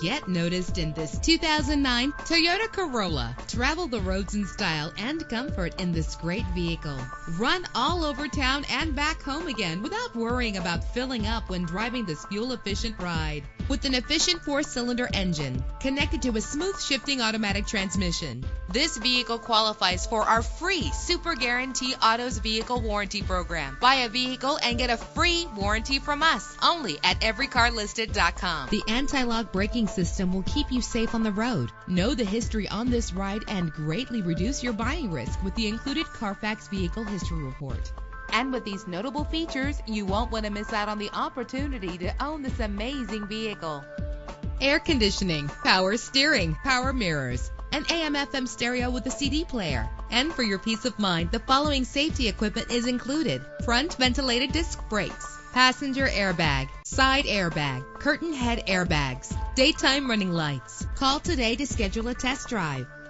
Get noticed in this 2009 Toyota Corolla. Travel the roads in style and comfort in this great vehicle. Run all over town and back home again without worrying about filling up when driving this fuel-efficient ride. With an efficient 4-cylinder engine connected to a smooth shifting automatic transmission, this vehicle qualifies for our free Super Guarantee Autos Vehicle Warranty Program. Buy a vehicle and get a free warranty from us only at everycarlisted.com. The anti-lock braking system will keep you safe on the road. Know the history on this ride and greatly reduce your buying risk with the included Carfax Vehicle History Report. And with these notable features, you won't want to miss out on the opportunity to own this amazing vehicle. Air conditioning, power steering, power mirrors, an AM/FM stereo with a CD player. And for your peace of mind, the following safety equipment is included: front ventilated disc brakes, passenger airbag, side airbag, curtain head airbags, daytime running lights. Call today to schedule a test drive.